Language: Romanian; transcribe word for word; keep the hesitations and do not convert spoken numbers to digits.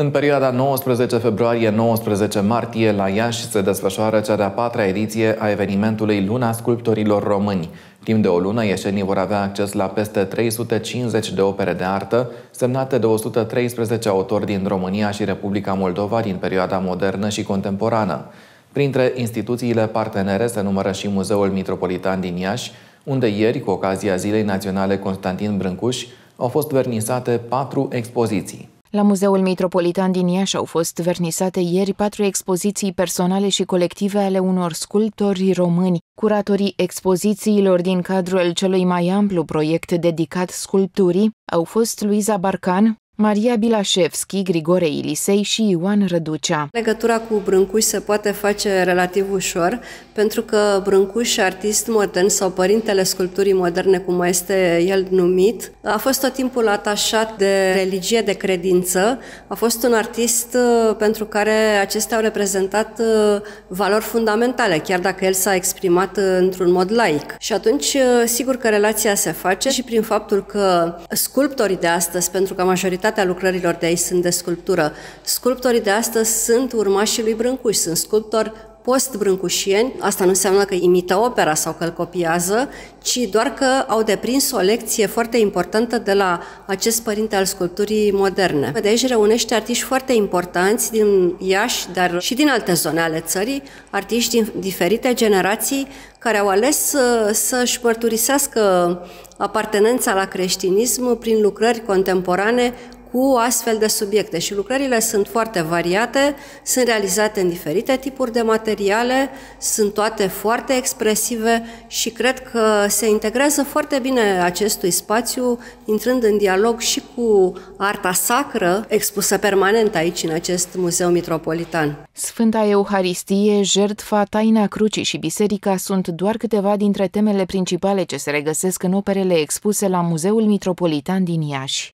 În perioada nouăsprezece februarie - nouăsprezece martie, la Iași se desfășoară cea de-a patra ediție a evenimentului Luna Sculptorilor Români. Timp de o lună, ieșenii vor avea acces la peste trei sute cincizeci de opere de artă, semnate de o sută treisprezece autori din România și Republica Moldova din perioada modernă și contemporană. Printre instituțiile partenere se numără și Muzeul Mitropolitan din Iași, unde ieri, cu ocazia Zilei Naționale Constantin Brâncuși, au fost vernisate patru expoziții. La Muzeul Mitropolitan din Iași au fost vernisate ieri patru expoziții personale și colective ale unor sculptori români. Curatorii expozițiilor din cadrul celui mai amplu proiect dedicat sculpturii au fost Luiza Barcan, Maria Bilașevski, Grigore Ilisei și Ioan Răducea. Legătura cu Brâncuși se poate face relativ ușor, pentru că Brâncuși, artist modern sau părintele sculpturii moderne, cum este el numit, a fost tot timpul atașat de religie, de credință. A fost un artist pentru care acestea au reprezentat valori fundamentale, chiar dacă el s-a exprimat într-un mod laic. Și atunci, sigur că relația se face și prin faptul că sculptorii de astăzi, pentru că majoritatea lucrărilor de aici sunt de sculptură. Sculptorii de astăzi sunt urmașii lui Brâncuși, sunt sculptori post-brâncușieni. Asta nu înseamnă că imită opera sau că îl copiază, ci doar că au deprins o lecție foarte importantă de la acest părinte al sculpturii moderne. De aici reunește artiști foarte importanți din Iași, dar și din alte zone ale țării, artiști din diferite generații care au ales să-și mărturisească apartenența la creștinism prin lucrări contemporane cu astfel de subiecte. Și lucrările sunt foarte variate, sunt realizate în diferite tipuri de materiale, sunt toate foarte expresive și cred că se integrează foarte bine acestui spațiu, intrând în dialog și cu arta sacră expusă permanent aici, în acest muzeu mitropolitan. Sfânta Euharistie, jertfa, taina crucii și biserica sunt doar câteva dintre temele principale ce se regăsesc în operele expuse la Muzeul Mitropolitan din Iași.